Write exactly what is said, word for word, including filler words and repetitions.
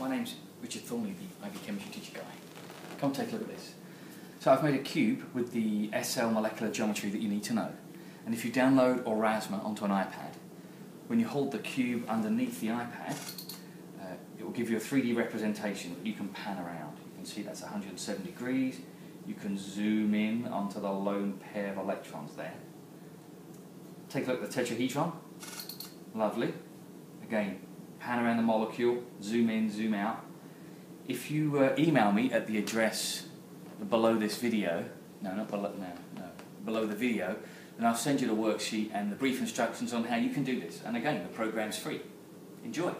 my name's Richard Thornley, the I B Chemistry teacher guy. Come take a look at this. So I've made a cube with the S L molecular geometry that you need to know. And if you download Erasmus onto an iPad, when you hold the cube underneath the iPad, uh, it will give you a three D representation that you can pan around. You can see that's one hundred seven degrees. You can zoom in onto the lone pair of electrons there. Take a look at the tetrahedron. Lovely. Again, pan around the molecule, zoom in, zoom out. If you uh, email me at the address below this video, no, not below, no, no, below the video, then I'll send you the worksheet and the brief instructions on how you can do this. And again, the program's free. Enjoy.